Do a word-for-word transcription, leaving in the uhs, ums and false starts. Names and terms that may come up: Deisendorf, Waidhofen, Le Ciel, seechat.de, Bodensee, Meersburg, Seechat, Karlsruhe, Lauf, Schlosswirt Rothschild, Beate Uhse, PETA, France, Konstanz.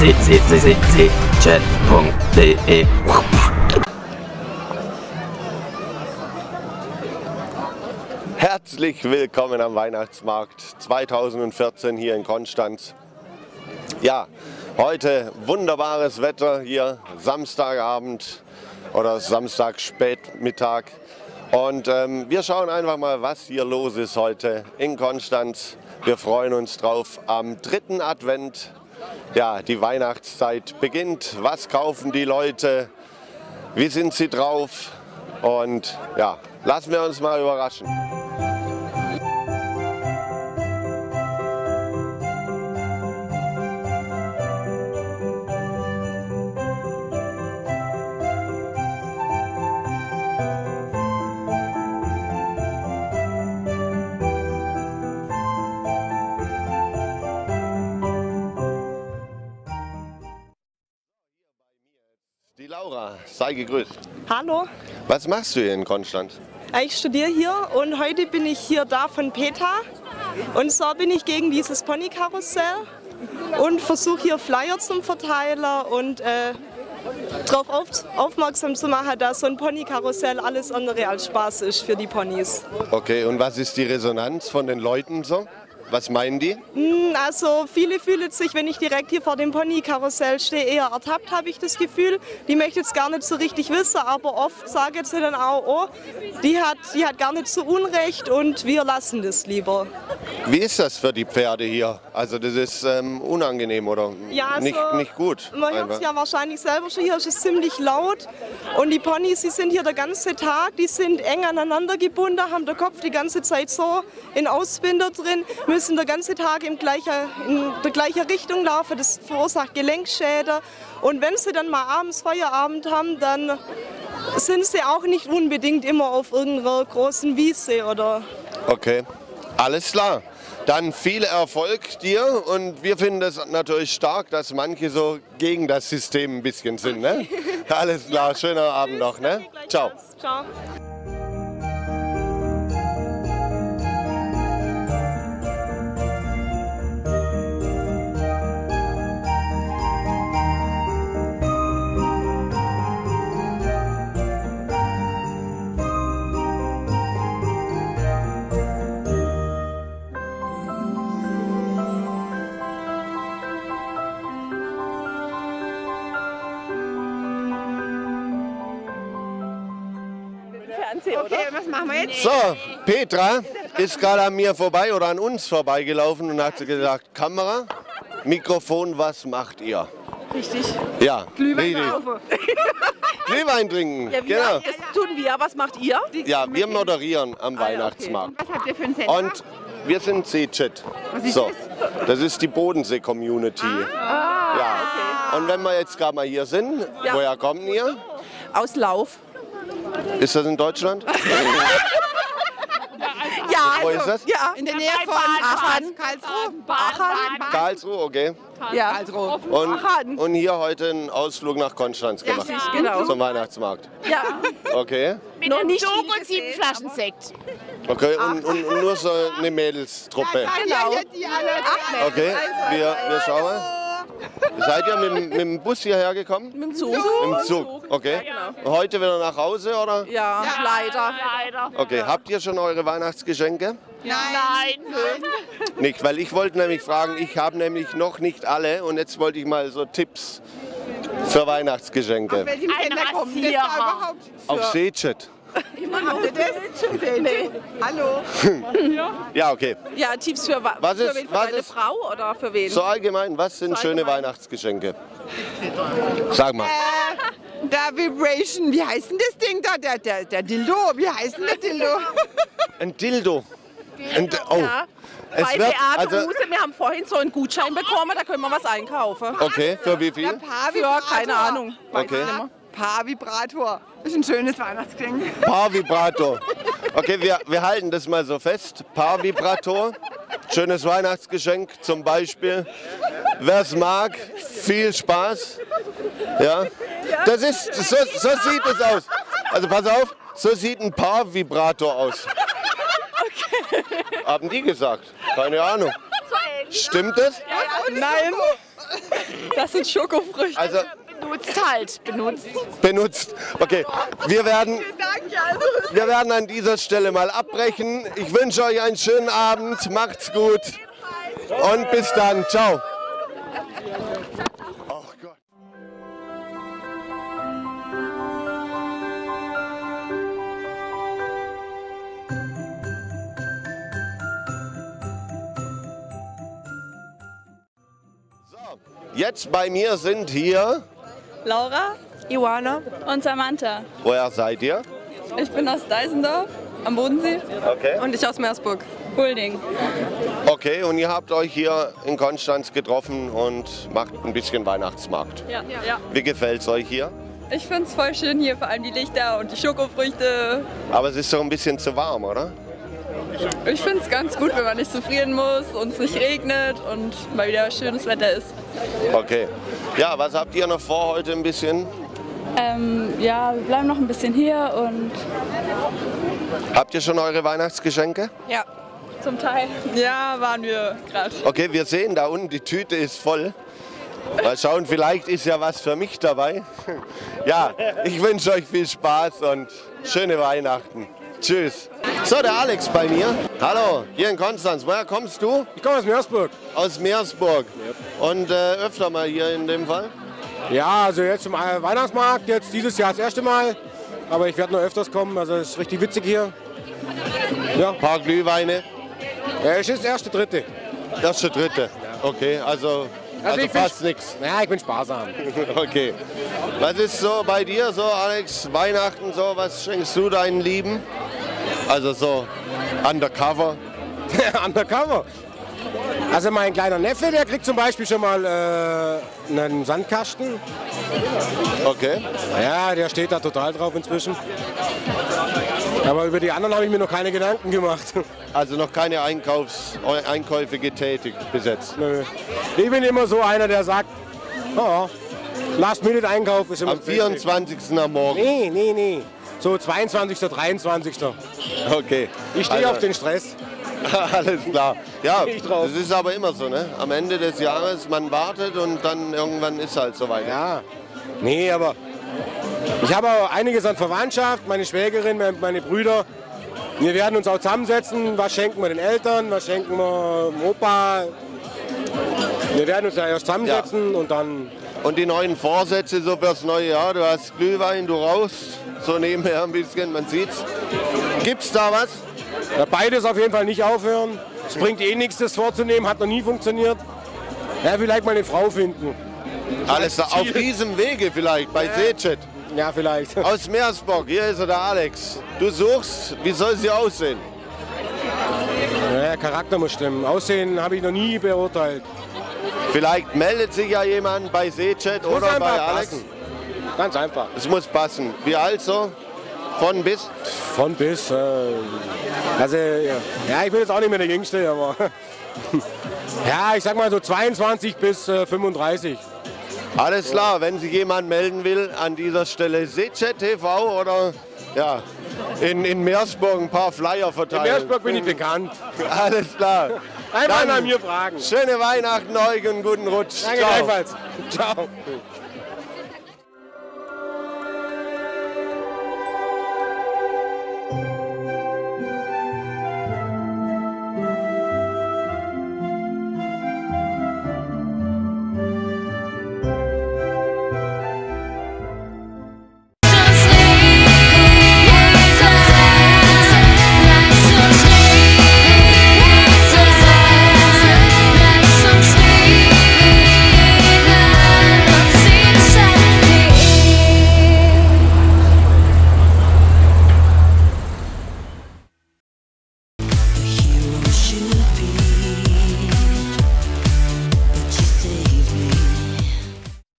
seechat punkt de. Herzlich willkommen am Weihnachtsmarkt zweitausendvierzehn hier in Konstanz. Ja, heute wunderbares Wetter hier, Samstagabend oder Samstagspätmittag. Und ähm, wir schauen einfach mal, was hier los ist heute in Konstanz. Wir freuen uns drauf. Am dritten Advent, ja, die Weihnachtszeit beginnt. Was kaufen die Leute? Wie sind sie drauf? Und ja, lassen wir uns mal überraschen. Die Laura, sei gegrüßt. Hallo. Was machst du hier in Konstanz? Ich studiere hier und heute bin ich hier da von PETA. Und zwar bin ich gegen dieses Ponykarussell und versuche hier Flyer zum Verteilen und äh, darauf auf, aufmerksam zu machen, dass so ein Ponykarussell alles andere als Spaß ist für die Ponys. Okay, und was ist die Resonanz von den Leuten so? Was meinen die? Also viele fühlen sich, wenn ich direkt hier vor dem Ponykarussell stehe, eher ertappt, habe ich das Gefühl. Die möchten es gar nicht so richtig wissen, aber oft sagen sie dann auch, oh, die hat, die hat gar nicht so Unrecht und wir lassen das lieber. Wie ist das für die Pferde hier? Also das ist ähm, unangenehm oder ja, also, nicht, nicht gut? Man hört es ja wahrscheinlich selber schon, hier ist es ziemlich laut. Und die Ponys, die sind hier den ganzen Tag, die sind eng aneinander gebunden, haben den Kopf die ganze Zeit so in Ausbinder drin, müssen den ganzen Tag in gleicher, in der gleichen Richtung laufen, das verursacht Gelenkschäden. Und wenn sie dann mal abends Feierabend haben, dann sind sie auch nicht unbedingt immer auf irgendeiner großen Wiese oder... Okay, alles klar. Dann viel Erfolg dir und wir finden es natürlich stark, dass manche so gegen das System ein bisschen sind. Ne? Alles klar, schöner Abend noch. Ne? Ciao. Ciao. Okay, was machen wir jetzt? So, Petra ist gerade an mir vorbei oder an uns vorbeigelaufen und hat sie gesagt, Kamera, Mikrofon, was macht ihr? Richtig. Ja. Glühwein kaufen. Glühwein trinken. Ja, wir, genau. Das tun wir. Was macht ihr? Ja, wir moderieren am ah, Weihnachtsmarkt. Okay. Was habt ihr für einen Sender? Und wir sind Seechat. Was ist so, das? Das ist die Bodensee-Community. Ah, ja. Okay. Und wenn wir jetzt gerade mal hier sind, ja. Woher kommt ihr? Aus Lauf. Ist das in Deutschland? Ja, also, ja, also, wo ist das? Ja, in der Nähe von Aachen, Karlsruhe. Aachen, Karlsruhe, okay. Ja, Karlsruhe. Und, und hier heute einen Ausflug nach Konstanz gemacht. Ja, genau. Zum Weihnachtsmarkt. Ja. Okay. Mit einem Zug und sieben Flaschen Sekt. Okay, und, und, und nur so eine Mädelstruppe. Genau. Okay, wir, wir schauen mal. Seid ihr mit, mit dem Bus hierher gekommen? Mit dem Zug. Mit dem Zug, okay. Und heute wieder nach Hause, oder? Ja, ja, leider. leider. Okay, habt ihr schon eure Weihnachtsgeschenke? Nein. Nein. Nicht, weil ich wollte nämlich fragen, ich habe nämlich noch nicht alle und jetzt wollte ich mal so Tipps für Weihnachtsgeschenke. Auf welchem Sender kommt das überhaupt? Auf Seechat. Hallo. Ja, okay. Ja, Tipps für, wa was ist, für, wen, für was deine ist, Frau oder für wen? So allgemein, was sind so schöne allgemein. Weihnachtsgeschenke? Sag mal. Äh, der Vibration, wie heißt denn das Ding da? Der, der, der Dildo, wie heißt denn der Dildo? Ein Dildo. Dildo. Oh. Ja. Es bei Beate also Uhse, wir haben vorhin so einen Gutschein bekommen, da können wir was einkaufen. Okay, für wie viel? Für, keine Ahnung. Okay. Paar-Vibrator. Das ist ein schönes Weihnachtsgeschenk. Paar-Vibrator. Okay, wir, wir halten das mal so fest. Paar-Vibrator, schönes Weihnachtsgeschenk zum Beispiel. Wer es mag, viel Spaß. Ja. Das ist, so, so sieht es aus. Also pass auf, so sieht ein Paar-Vibrator aus. Okay. Haben die gesagt? Keine Ahnung. Stimmt das? Nein. Das sind Schokofrüchte. Also benutzt halt. Benutzt. Benutzt. Okay. Wir werden, wir werden an dieser Stelle mal abbrechen. Ich wünsche euch einen schönen Abend. Macht's gut. Und bis dann. Ciao. Jetzt bei mir sind hier Laura, Ioana und Samantha. Woher seid ihr? Ich bin aus Deisendorf am Bodensee. Okay. Und ich aus Meersburg. Holding. Okay, und ihr habt euch hier in Konstanz getroffen und macht ein bisschen Weihnachtsmarkt. Ja. Ja. Wie gefällt es euch hier? Ich finde es voll schön hier, vor allem die Lichter und die Schokofrüchte. Aber es ist doch ein bisschen zu warm, oder? Ich finde es ganz gut, wenn man nicht zufrieren muss und es nicht regnet und mal wieder schönes Wetter ist. Okay. Ja, was habt ihr noch vor heute ein bisschen? Ähm, ja, wir bleiben noch ein bisschen hier und... Habt ihr schon eure Weihnachtsgeschenke? Ja, zum Teil. Ja, waren wir gerade. Okay, wir sehen da unten, die Tüte ist voll. Mal schauen, vielleicht ist ja was für mich dabei. Ja, ich wünsche euch viel Spaß und schöne Weihnachten. Tschüss. So, der Alex bei mir. Hallo, hier in Konstanz. Woher kommst du? Ich komme aus Meersburg. Aus Meersburg. Yep. Und äh, öfter mal hier in dem Fall? Ja, also jetzt zum Weihnachtsmarkt, jetzt dieses Jahr das erste Mal. Aber ich werde noch öfters kommen, also es ist richtig witzig hier. Ja. Ein paar Glühweine. Ja, es ist das erste, dritte. Erste, dritte. Okay, also, also, also fast nichts. Ja, ich bin sparsam. Okay. Was ist so bei dir so, Alex? Weihnachten so, was schenkst du deinen Lieben? Also so undercover. Undercover? Also mein kleiner Neffe, der kriegt zum Beispiel schon mal äh, einen Sandkasten. Okay. Ja, der steht da total drauf inzwischen. Aber über die anderen habe ich mir noch keine Gedanken gemacht. Also noch keine Einkaufs Einkäufe getätigt bis jetzt? Nö. Ich bin immer so einer, der sagt, oh, Last-Minute-Einkauf ist immer... Am vierundzwanzigsten am Morgen? Nee, nee, nee. So zweiundzwanzigsten, dreiundzwanzigsten Okay. Ich stehe also auf den Stress. Alles klar. Ja, das ist aber immer so, ne? Am Ende des Jahres, man wartet und dann irgendwann ist halt soweit. Ja. Nee, aber ich habe auch einiges an Verwandtschaft, meine Schwägerin, meine Brüder. Wir werden uns auch zusammensetzen. Was schenken wir den Eltern? Was schenken wir dem Opa? Wir werden uns ja erst zusammensetzen, ja, und dann... Und die neuen Vorsätze so fürs neue Jahr, du hast Glühwein, du rauchst, so nebenher ein bisschen, man sieht's. Gibt's da was? Ja, beides auf jeden Fall nicht aufhören. Es bringt eh nichts, das vorzunehmen, hat noch nie funktioniert. Ja, vielleicht mal eine Frau finden. Alles da, auf diesem Wege vielleicht, bei ja. Seechat. Ja, vielleicht. Aus Meersburg, hier ist er, der Alex. Du suchst, wie soll sie aussehen? Ja, Charakter muss stimmen. Aussehen habe ich noch nie beurteilt. Vielleicht meldet sich ja jemand bei Seechat oder bei Alex. Passen. Ganz einfach. Es muss passen. Wie alt so? Von bis? Von bis. Äh, also, ja, ich bin jetzt auch nicht mehr der Jüngste, aber. Ja, ich sag mal so zweiundzwanzig bis fünfunddreißig. Alles klar, wenn sich jemand melden will, an dieser Stelle seechat punkt t v oder ja, in, in Meersburg ein paar Flyer verteilen. In Meersburg bin ich bekannt. Alles klar. Einmal nach mir fragen. Schöne Weihnachten euch und guten Rutsch. Danke, gleichfalls. Ciao.